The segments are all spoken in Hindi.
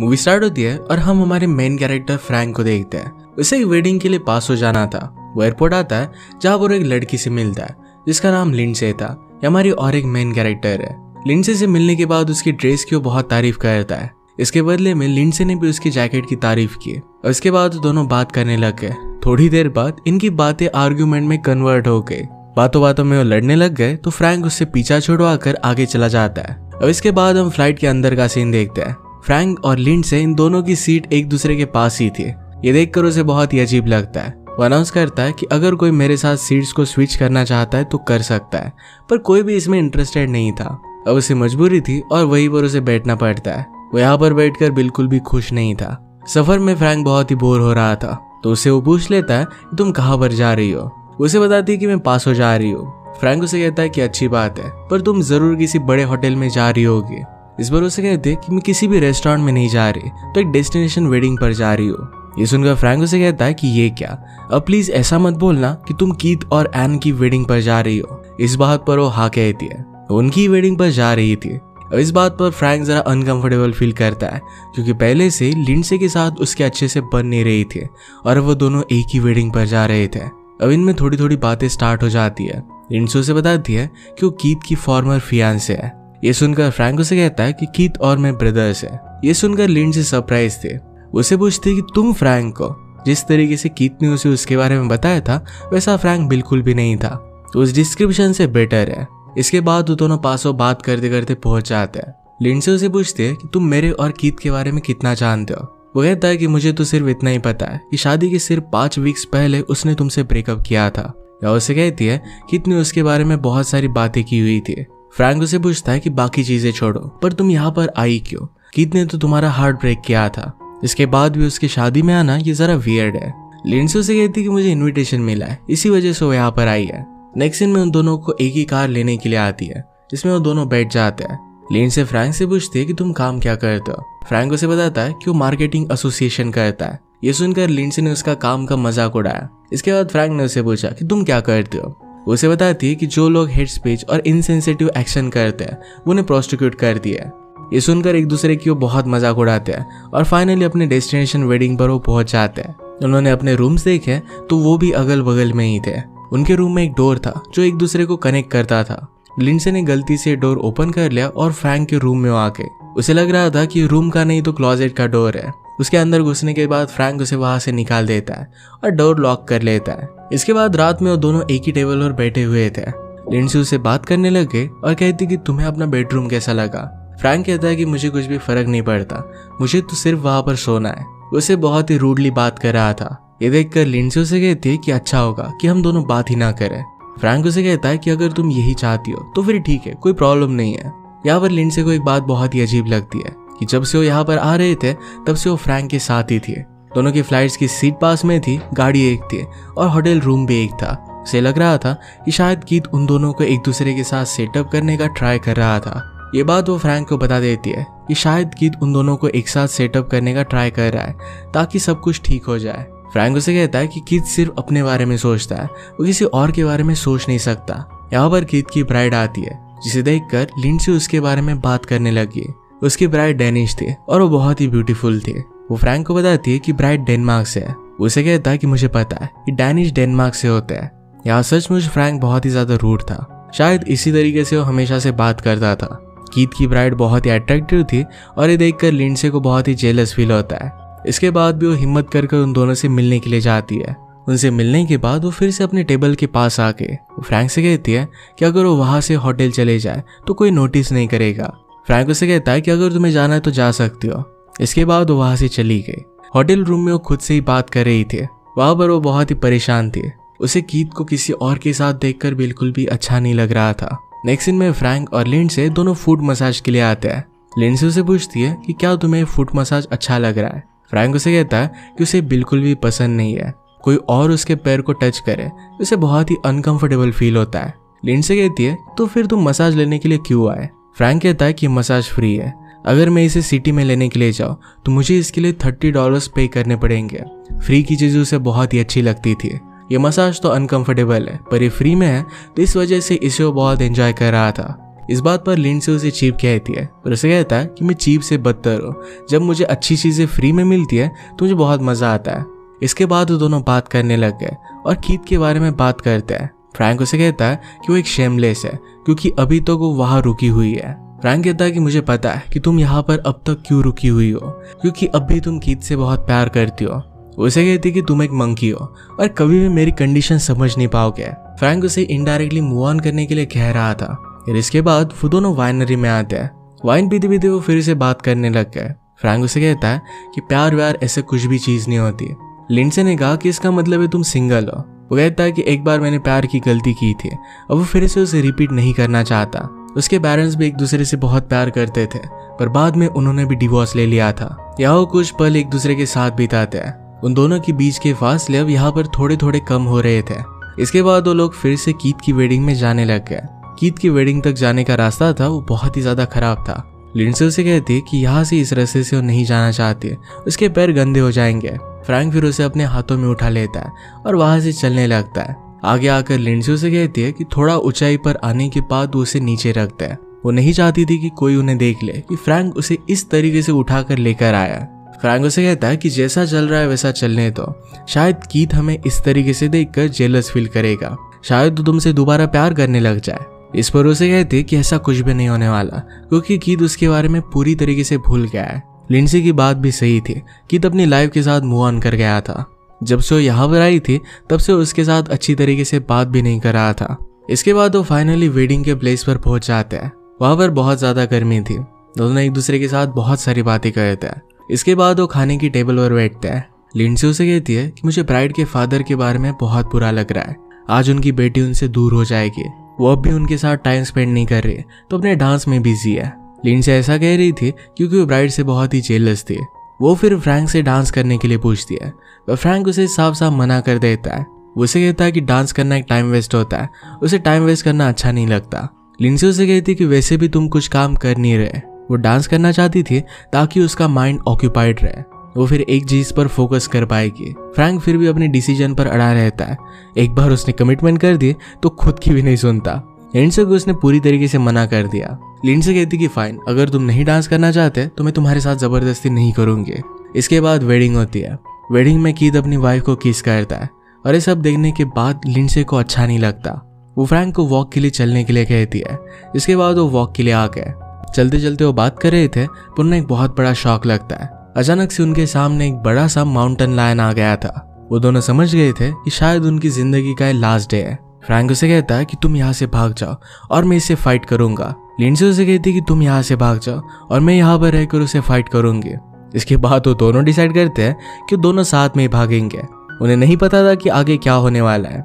मूवी स्टार्ट होती है और हम हमारे मेन कैरेक्टर फ्रैंक को देखते हैं। उसे एक वेडिंग के लिए पासो जाना था। वो एयरपोर्ट आता है जहाँ वो एक लड़की से मिलता है जिसका नाम लिंडसे था। ये हमारी और एक मेन कैरेक्टर है। लिंडसे से मिलने के बाद उसकी ड्रेस की वो बहुत तारीफ करता है। इसके बदले में लिंडसे ने भी उसकी जैकेट की तारीफ की और इसके बाद दोनों बात करने लग गए। थोड़ी देर बाद इनकी बातें आर्ग्यूमेंट में कन्वर्ट हो गई। बातों बातों में वो लड़ने लग गए तो फ्रैंक उससे पीछा छुड़वा कर आगे चला जाता है। अब इसके बाद हम फ्लाइट के अंदर का सीन देखते हैं। फ्रैंक और लिंडसे इन दोनों की सीट एक दूसरे के पास ही थी। ये देखकर उसे बहुत ही अजीब लगता है। वो अनाउंस करता है कि अगर कोई मेरे साथ सीट्स को स्विच करना चाहता है तो कर सकता है, पर कोई भी इसमें इंटरेस्टेड नहीं था। अब उसे मजबूरी थी और वहीं पर उसे बैठना पड़ता है। वो यहाँ पर बैठकर बिल्कुल भी खुश नहीं था। सफर में फ्रैंक बहुत ही बोर हो रहा था तो उसे वो पूछ लेता है कि तुम कहाँ पर जा रही हो। उसे बताती है कि मैं पासो जा रही हूँ। फ्रैंक उसे कहता है कि अच्छी बात है, पर तुम जरूर किसी बड़े होटल में जा रही होगी। इस बार उसे कहते हैं कि मैं किसी भी रेस्टोरेंट में नहीं जा रही, तो एक डेस्टिनेशन वेडिंग पर जा रही हूँ। ये सुनकर फ्रैंक उसे कहता है कि ये क्या, अब प्लीज ऐसा मत बोलना कि तुम कीथ और एन की वेडिंग पर जा रही हो। इस बात पर वो हाँ कहती है, उनकी वेडिंग पर जा रही थी। इस बात पर फ्रैंक जरा अनकंफर्टेबल फील करता है क्योंकि पहले से लिंडसे के साथ उसके अच्छे से बन नहीं रही थी और वो दोनों एक ही वेडिंग पर जा रहे थे। अब इनमें थोड़ी थोड़ी बातें स्टार्ट हो जाती है। लिंडसे उसे बताती है कि वो कीथ की फॉर्मर फियांसे है। ये सुनकर फ्रैंक उसे कहता है कि कीथ और मैं ब्रदर्स है। ये सुनकर लिंडसे सरप्राइज थे। उसे पूछती है कि तुम फ्रैंक को जिस तरीके से कीथ ने उसे उसके बारे में बताया था वैसा फ्रैंक बिल्कुल भी नहीं था, तो उस डिस्क्रिप्शन से बेटर है। इसके बाद वो दोनों पासों बात करते करते पहुंच जाते हैं। लिंडसे उसे पूछते हैं कि तुम मेरे और कीथ के बारे में कितना जानते हो। वो कहता है कि मुझे तो सिर्फ इतना ही पता है कि शादी के सिर्फ 5 वीक्स पहले उसने तुमसे ब्रेकअप किया था। या उसे कहती है कीथ ने उसके बारे में बहुत सारी बातें की हुई थी। फ्रैंक उसे पूछता है कि बाकी चीजें छोड़ो, पर तुम यहाँ पर आई क्यों? कीथ ने तो तुम्हारा हार्ट ब्रेक किया था, इसके बाद भी उसकी शादी में आना ये जरा वियर्ड है। लिंडसे उसे कहती है कि मुझे इन्विटेशन मिला है, इसी वजह से वो यहाँ पर आई है। नेक्स्ट सीन में उन दोनों को एक ही कार लेने के लिए आती है जिसमें वो दोनों बैठ जाते हैं। लिंडसे फ्रैंक से पूछती है कि तुम काम क्या करते हो। फ्रैंक उसे बताता है कि वो मार्केटिंग एसोसिएशन करता है। ये सुनकर लिंडसे ने उसका काम का मजाक उड़ाया। इसके बाद फ्रैंक ने उसे पूछा कि तुम क्या करते हो। उसे बताती है कि जो लोग हेड स्पीच और इनसेंसिटिव एक्शन करते हैं उन्हें प्रोस्टिक्यूट करती है। ये सुनकर एक दूसरे की वो बहुत मजाक उड़ाते हैं और फाइनली अपने डेस्टिनेशन वेडिंग पर वो पहुंच जाते हैं। उन्होंने अपने रूम्स देखे तो वो भी अगल बगल में ही थे। उनके रूम में एक डोर था जो एक दूसरे को कनेक्ट करता था। लिंडसे ने गलती से डोर ओपन कर लिया और फ्रैंक के रूम में आ गए। उसे लग रहा था कि रूम का नहीं तो क्लोजेट का डोर है। उसके अंदर घुसने के बाद फ्रैंक उसे वहां से निकाल देता है और डोर लॉक कर लेता है। इसके बाद रात में वो दोनों एक ही टेबल पर बैठे हुए थे। लिंडसे उसे बात करने लग गए और कहती कि तुम्हें अपना बेडरूम कैसा लगा। फ्रैंक कहता है कि मुझे कुछ भी फर्क नहीं पड़ता, मुझे तो सिर्फ वहां पर सोना है। उसे बहुत ही रूडली बात कर रहा था। ये देखकर लिंडसे उसे कहती है कि अच्छा होगा कि हम दोनों बात ही ना करें। फ्रैंक उसे कहता है कि अगर तुम यही चाहती हो तो फिर ठीक है, कोई प्रॉब्लम नहीं है। यहाँ पर लिंडसे को एक बात बहुत ही अजीब लगती है कि जब से वो यहाँ पर आ रहे थे तब से वो फ्रैंक के साथ ही थी। दोनों की फ्लाइट्स की सीट पास में थी, गाड़ी एक थी और होटल रूम भी एक था। उसे लग रहा था कि शायद कीथ उन दोनों को एक दूसरे के साथ सेटअप करने का ट्राई कर रहा था। ये बात वो फ्रैंक को बता देती है कि शायद कीथ उन दोनों को एक साथ सेटअप करने का ट्राई कर रहा है ताकि सब कुछ ठीक हो जाए। फ्रैंक उसे कहता है कि कीथ सिर्फ अपने बारे में सोचता है, वो किसी और के बारे में सोच नहीं सकता। यहाँ पर कीथ की ब्राइड आती है जिसे देखकर लिंडसे उसके बारे में बात करने लगी। उसकी ब्राइड डेनिश थी और वो बहुत ही ब्यूटीफुल थी। वो फ्रैंक को बताती है कि ब्राइड डेनमार्क से है। उसे कहता है कि मुझे पता है कि डेनिश डेनमार्क से होते हैं। यहाँ सचमुच फ्रैंक बहुत ही ज्यादा रूड था। शायद इसी तरीके से वो हमेशा से बात करता था। कीथ की ब्राइड बहुत ही अट्रैक्टिव थी और ये देखकर लिंडसे को बहुत ही जेलस फील होता है। इसके बाद भी वो हिम्मत करके उन दोनों से मिलने के लिए जाती है। उनसे मिलने के बाद वो फिर से अपने टेबल के पास आके फ्रैंक से कहती है कि अगर वो वहां से होटल चले जाए तो कोई नोटिस नहीं करेगा। फ्रैंक उसे कहता है कि अगर तुम्हें जाना है तो जा सकती हो। इसके बाद वो वहां से चली गई। होटल रूम में वो खुद से ही बात कर रही थी। वहां पर वो बहुत ही परेशान थी। उसे कीथ को किसी और के साथ देखकर बिल्कुल भी अच्छा नहीं लग रहा था। नेक्स्ट दिन में फ्रैंक और लिंडसे दोनों फुट मसाज के लिए आते हैं। लिंडसे उसे पूछती है कि क्या तुम्हें फुट मसाज अच्छा लग रहा है। फ्रैंक उसे कहता है कि उसे बिल्कुल भी पसंद नहीं है। कोई और उसके पैर को टच करे उसे बहुत ही अनकंफर्टेबल फील होता है। लिंडसे कहती है तो फिर तुम मसाज लेने के लिए क्यों आए। फ्रैंक कहता है कि मसाज फ्री है, अगर मैं इसे सिटी में लेने के लिए जाऊँ तो मुझे इसके लिए $30 पे करने पड़ेंगे। फ्री की चीज़ें उसे बहुत ही अच्छी लगती थी। ये मसाज तो अनकंफर्टेबल है पर ये फ्री में है तो इस वजह से इसे वो बहुत एंजॉय कर रहा था। इस बात पर लिंडसे उसे चीप कहती है और उसे कहता है कि मैं चीप से बदतर हूँ, जब मुझे अच्छी चीज़ें फ्री में मिलती है तो मुझे बहुत मज़ा आता है। इसके बाद वो दोनों बात करने लग गए और कीथ के बारे में बात करते हैं। फ्रैंक उसे कहता है कि वो एक शेमलेस है क्योंकि अभी तक तो वो वहाँ रुकी हुई है। फ्रैंक कहता है कि मुझे पता है कि तुम यहाँ पर अब तक क्यों रुकी हुई हो, क्योंकि अब भी तुम कीथ से बहुत प्यार करती हो। उसे कहती है कि तुम एक मंकी हो और कभी भी मेरी कंडीशन समझ नहीं पाओगे। फ्रैंक उसे इनडायरेक्टली मूव ऑन करने के लिए कह रहा था। फिर इसके बाद वो दोनों वाइनरी में आते हैं। वाइन पीते पीते वो फिर से बात करने लग गए। फ्रैंक उसे कहता है कि प्यार व्यार ऐसे कुछ भी चीज़ नहीं होती। लिंडसे ने कहा कि इसका मतलब है तुम सिंगल हो। वो कहता है कि एक बार मैंने प्यार की गलती की थी, अब वो फिर से उसे रिपीट नहीं करना चाहता। उसके पेरेंट्स भी एक दूसरे से बहुत प्यार करते थे, पर बाद में उन्होंने भी डिवोर्स ले लिया था। यहाँ वो कुछ पल एक दूसरे के साथ बिताते हैं। उन दोनों के बीच के फासले अब यहाँ पर थोड़े थोड़े कम हो रहे थे। इसके बाद वो लोग फिर से कीथ की वेडिंग में जाने लग गए। कीथ की वेडिंग तक जाने का रास्ता था वो बहुत ही ज़्यादा खराब था। लिंडसे उसे कहती कि यहाँ से इस रास्ते से वो नहीं जाना चाहती, उसके पैर गंदे हो जाएंगे। फ्रैंक फिर उसे अपने हाथों में उठा लेता है और वहाँ से चलने लगता है। आगे आकर लिंडसे उसे कहती है कि थोड़ा ऊंचाई पर आने के बाद वो उसे नीचे रखता है। वो नहीं चाहती थी कि कोई उन्हें देख ले कि फ्रैंक उसे इस तरीके से उठाकर लेकर आया। फ्रैंक उसे कहता है कि जैसा चल रहा है वैसा चलने दो, शायद कीथ हमें इस तरीके से देखकर जेलस फील करेगा, शायद वो तुमसे दोबारा प्यार करने लग जाए। इस पर उसे कहते कि ऐसा कुछ भी नहीं होने वाला, क्योंकि कीथ उसके बारे में पूरी तरीके से भूल गया है। लिंडसे की बात भी सही थी, कीथ अपनी लाइफ के साथ मूव ऑन कर गया था। जब से वो यहाँ पर आई थी तब से उसके साथ अच्छी तरीके से बात भी नहीं कर रहा था। इसके बाद वो फाइनली वेडिंग के प्लेस पर पहुँच जाते हैं। वहाँ पर बहुत ज़्यादा गर्मी थी। दोनों एक दूसरे के साथ बहुत सारी बातें करते हैं। इसके बाद वो खाने की टेबल पर बैठते हैं। लिंडसे उसे कहती है कि मुझे ब्राइड के फादर के बारे में बहुत बुरा लग रहा है, आज उनकी बेटी उनसे दूर हो जाएगी, वो अब भी उनके साथ टाइम स्पेंड नहीं कर रही, तो अपने डांस में बिजी है। लिंडसे ऐसा कह रही थी क्योंकि वो ब्राइड से बहुत ही जेलस थी। वो फिर फ्रैंक से डांस करने के लिए पूछती है, पर फ्रैंक उसे साफ साफ मना कर देता है। उसे कहता है कि डांस करना एक टाइम वेस्ट होता है, उसे टाइम वेस्ट करना अच्छा नहीं लगता। लिंडसे उसे कहती कि वैसे भी तुम कुछ काम कर नहीं रहे। वो डांस करना चाहती थी ताकि उसका माइंड ऑक्यूपाइड रहे, वो फिर एक चीज पर फोकस कर पाएगी। फ्रैंक फिर भी अपने डिसीजन पर अड़ा रहता है। एक बार उसने कमिटमेंट कर दी तो खुद की भी नहीं सुनता। लिंडसे को उसने पूरी तरीके से मना कर दिया। लिंडसे कहती कि फाइन, अगर तुम नहीं डांस करना चाहते तो मैं तुम्हारे साथ जबरदस्ती नहीं करूँगी। इसके बाद वेडिंग होती है। वेडिंग में कीथ अपनी वाइफ को किस करता है और ये सब देखने के बाद लिंडसे को अच्छा नहीं लगता। वो फ्रैंक को वॉक के लिए चलने के लिए कहती है। इसके बाद वो वॉक के लिए आ गए। चलते चलते वो बात कर रहे थे पर उन्हें एक बहुत बड़ा शॉक लगता है। अचानक से उनके सामने एक बड़ा सा माउंटेन लायन आ गया था। वो दोनों समझ गए थे कि शायद उनकी जिंदगी का लास्ट डे है। फ्रैंक उसे कहता है कि तुम यहाँ से भाग जाओ और मैं इससे फाइट करूंगा। लिंडसे उसे कहती है कि तुम यहाँ से भाग जाओ और मैं यहाँ पर रहकर उसे फाइट करूंगी। इसके बाद वो दोनों डिसाइड करते हैं कि दोनों साथ में ही भागेंगे। उन्हें नहीं पता था कि आगे क्या होने वाला है।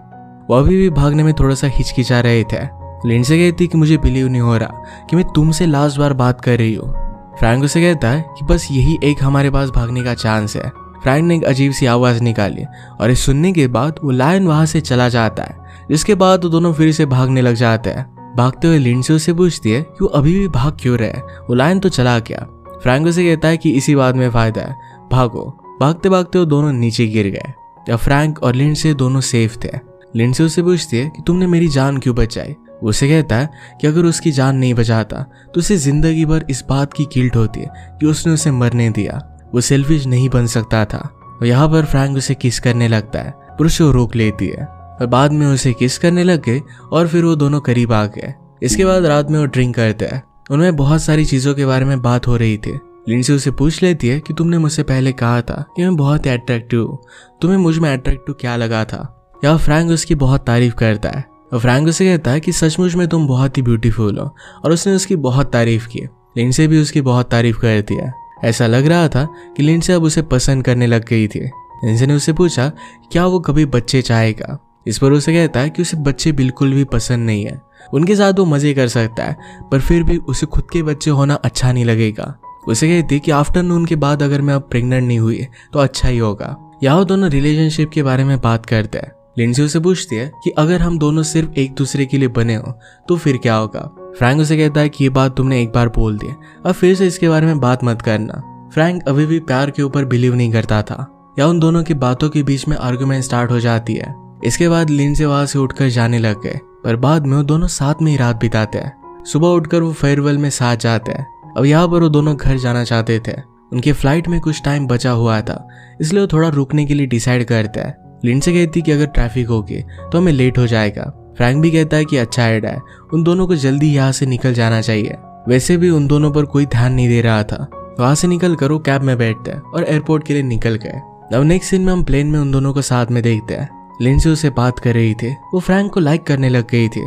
वो अभी भी भागने में थोड़ा सा हिचकिचा रहे थे। लिंडसे कहती कि मुझे बिलीव नहीं हो रहा कि मैं तुमसे लास्ट बार बात कर रही हूँ। फ्रैंक उसे कहता है कि बस यही एक हमारे पास भागने का चांस है। फ्रैंक ने एक अजीब सी आवाज़ निकाली और इस सुनने के बाद वो लायन वहाँ से चला जाता है। जिसके बाद वो दोनों फिर से भागने लग जाते हैं। भागते हुए लिंडसे उसे पूछती है कि वो अभी भी भाग क्यों रहे, वो लायन तो चला गया। फ्रैंक उसे कहता है कि इसी बात में फ़ायदा है, भागो। भागते भागते वो दोनों नीचे गिर गए। जब फ्रैंक और लिंडसे दोनों सेफ थे, लिंडसे उसे पूछती है कि तुमने मेरी जान क्यों बचाई। उसे कहता है कि अगर उसकी जान नहीं बचाता तो उसे जिंदगी भर इस बात की गिल्ट होती है कि उसने उसे मरने दिया। वो सेल्फिश नहीं बन सकता था। और यहाँ पर फ्रैंक उसे किस करने लगता है पर उसे रोक लेती है और बाद में उसे किस करने लग गए और फिर वो दोनों करीब आ गए। इसके बाद रात में वो ड्रिंक करते हैं। उनमें बहुत सारी चीज़ों के बारे में बात हो रही थी। लिंडसे उसे पूछ लेती है कि तुमने मुझसे पहले कहा था कि मैं बहुत ही अट्रैक्टिव हूँ, तुम्हें मुझ में अट्रैक्टिव क्या लगा था। यहाँ फ्रैंक उसकी बहुत तारीफ करता है। फ्रैंक उसे कहता है कि सचमुच में तुम बहुत ही ब्यूटीफुल हो और उसने उसकी बहुत तारीफ की। लिंडसे भी उसकी बहुत तारीफ करती है। ऐसा लग रहा था कि लिंडसे अब उसे पसंद करने लग गई थी। लिंडसे ने उसे पूछा क्या वो कभी बच्चे चाहेगा। इस पर उसे कहता है कि उसे बच्चे बिल्कुल भी पसंद नहीं है। उनके साथ वो मजे कर सकता है पर फिर भी उसे खुद के बच्चे होना अच्छा नहीं लगेगा। उसे कहती कि आफ्टरनून के बाद अगर मैं अब प्रेग्नेंट नहीं हुई तो अच्छा ही होगा। या वो दोनों रिलेशनशिप के बारे में बात करते हैं। लिंडसे उसे पूछती है कि अगर हम दोनों सिर्फ एक दूसरे के लिए बने हो तो फिर क्या होगा। फ्रैंक उसे कहता है कि ये बात तुमने एक बार बोल दी, अब फिर से इसके बारे में बात मत करना। फ्रैंक अभी भी प्यार के ऊपर बिलीव नहीं करता था। या उन दोनों की बातों के बीच में आर्गुमेंट स्टार्ट हो जाती है। इसके बाद लिंडसे वहाँ से उठकर जाने लग गए पर बाद में वो दोनों साथ में ही रात बिताते हैं। सुबह उठकर वो फेयरवेल में साथ जाते हैं। अब यहाँ पर वो दोनों घर जाना चाहते थे, उनके फ्लाइट में कुछ टाइम बचा हुआ था, इसलिए वो थोड़ा रुकने के लिए डिसाइड करते हैं। लिंडसे कहती कि अगर ट्रैफिक होगी तो हमें लेट हो जाएगा। फ्रैंक भी कहता है कि अच्छा आइडिया है, उन दोनों को जल्दी यहाँ से निकल जाना चाहिए। वैसे भी उन दोनों पर कोई ध्यान नहीं दे रहा था। वहाँ से निकल कर वो कैब में बैठते हैं और एयरपोर्ट के लिए निकल गए। अब नेक्स्ट सीन में हम प्लेन में उन दोनों को साथ में देखते हैं। लिंडसे उससे बात कर रही थी, वो फ्रैंक को लाइक करने लग गई थी।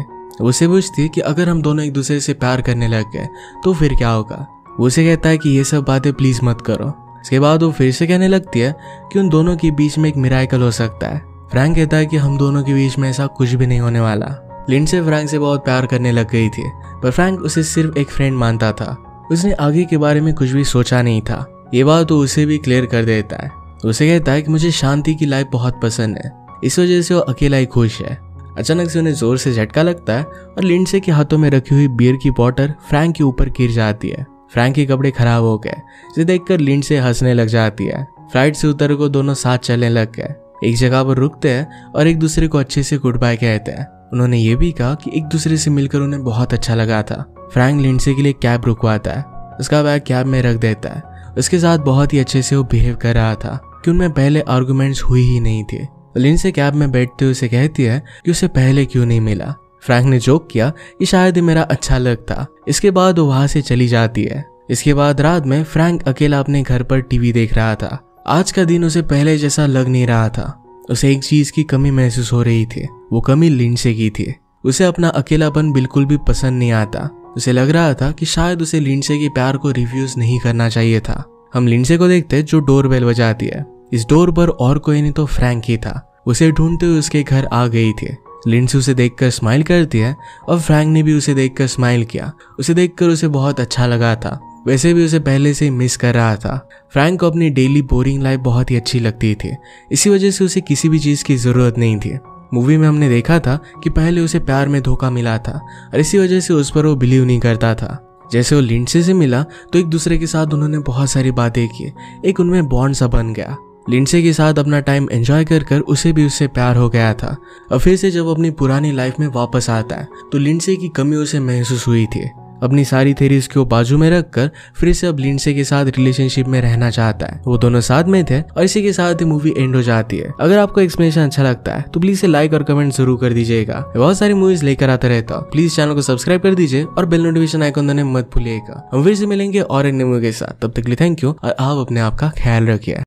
उसे पूछती कि अगर हम दोनों एक दूसरे से प्यार करने लग गए तो फिर क्या होगा। उसे कहता है कि ये सब बातें प्लीज मत करो। इसके बाद वो फिर से कहने लगती है कि उन दोनों के बीच में एक मिराकल हो सकता है। फ्रैंक कहता है कि हम दोनों के बीच में ऐसा कुछ भी नहीं होने वाला। लिंडसे फ्रैंक से बहुत प्यार करने लग गई थी, पर फ्रैंक उसे सिर्फ एक फ्रेंड मानता था। उसने आगे के बारे में कुछ भी सोचा नहीं था। ये बात वो उसे भी क्लियर कर देता है। उसे कहता है कि मुझे शांति की लाइफ बहुत पसंद है, इस वजह से वो अकेला ही खुश है। अचानक से उन्हें जोर से झटका लगता है और लिंडसे के हाथों में रखी हुई बियर की बॉटल फ्रैंक के ऊपर गिर जाती है। फ्रैंक के कपड़े खराब हो गए, इसे देखकर लिंडसे हंसने लग जाती है। फ्लाइट से उतर को दोनों साथ चलने लग गए। एक जगह पर रुकते हैं और एक दूसरे को अच्छे से गुड बाय कहते हैं। उन्होंने ये भी कहा कि एक दूसरे से मिलकर उन्हें बहुत अच्छा लगा था। फ्रैंक लिंडसे के लिए कैब रुकवाता है, उसका बैग कैब में रख देता है। उसके साथ बहुत ही अच्छे से वो बिहेव कर रहा था कि उनमें पहले आर्गूमेंट्स हुई ही नहीं थे। लिंडसे कैब में बैठते हुए उसे कहती है कि उसे पहले क्यों नहीं मिला। फ्रैंक ने जोक किया कि शायद मेरा अच्छा लग था। इसके बाद वो वहाँ से चली जाती है। इसके बाद रात में फ्रैंक अकेला अपने घर पर टीवी देख रहा था। आज का दिन उसे पहले जैसा लग नहीं रहा था। उसे एक चीज की कमी महसूस हो रही थी, वो कमी लिंडसे की थी। उसे अपना अकेलापन बिल्कुल भी पसंद नहीं आता। उसे लग रहा था कि शायद उसे लिंडसे के प्यार को रिफ्यूज नहीं करना चाहिए था। हम लिंडसे को देखते जो डोर बेल बजाती है। इस डोर पर और कोई नहीं तो फ्रैंक ही था। उसे ढूंढते हुए उसके घर आ गई थी। लिंडसे उसे देखकर स्माइल करती है और फ्रैंक ने भी उसे देखकर स्माइल किया। उसे देखकर उसे बहुत अच्छा लगा था। वैसे भी उसे पहले से मिस कर रहा था। फ्रैंक को अपनी डेली बोरिंग लाइफ बहुत ही अच्छी लगती थी, इसी वजह से उसे किसी भी चीज़ की ज़रूरत नहीं थी। मूवी में हमने देखा था कि पहले उसे प्यार में धोखा मिला था और इसी वजह से उस पर वो बिलीव नहीं करता था। जैसे वो लिंडसे से मिला तो एक दूसरे के साथ उन्होंने बहुत सारी बातें की, एक उनमें बॉन्ड सा बन गया। लिंडसे के साथ अपना टाइम एंजॉय कर कर उसे भी उससे प्यार हो गया था। और फिर से जब अपनी पुरानी लाइफ में वापस आता है तो लिंडसे की कमी उसे महसूस हुई थी। अपनी सारी थेरीज को बाजू में रख कर फिर से अब लिंडसे के साथ रिलेशनशिप में रहना चाहता है। वो दोनों साथ में थे और इसी के साथ ही मूवी एंड हो जाती है। अगर आपको एक्सप्लेनेशन अच्छा लगता है तो प्लीज लाइक और कमेंट जरूर कर दीजिएगा। बहुत सारी मूवीज लेकर आता रहता हूँ। प्लीज चैनल को सब्सक्राइब कर दीजिए और बेल नोटिफिकेशन आइकॉन देने मत भूलिएगा। हम फिर से मिलेंगे और एक नई मूवी के साथ। तब तक के लिए थैंक यू और आप अपने आप का ख्याल रखिए।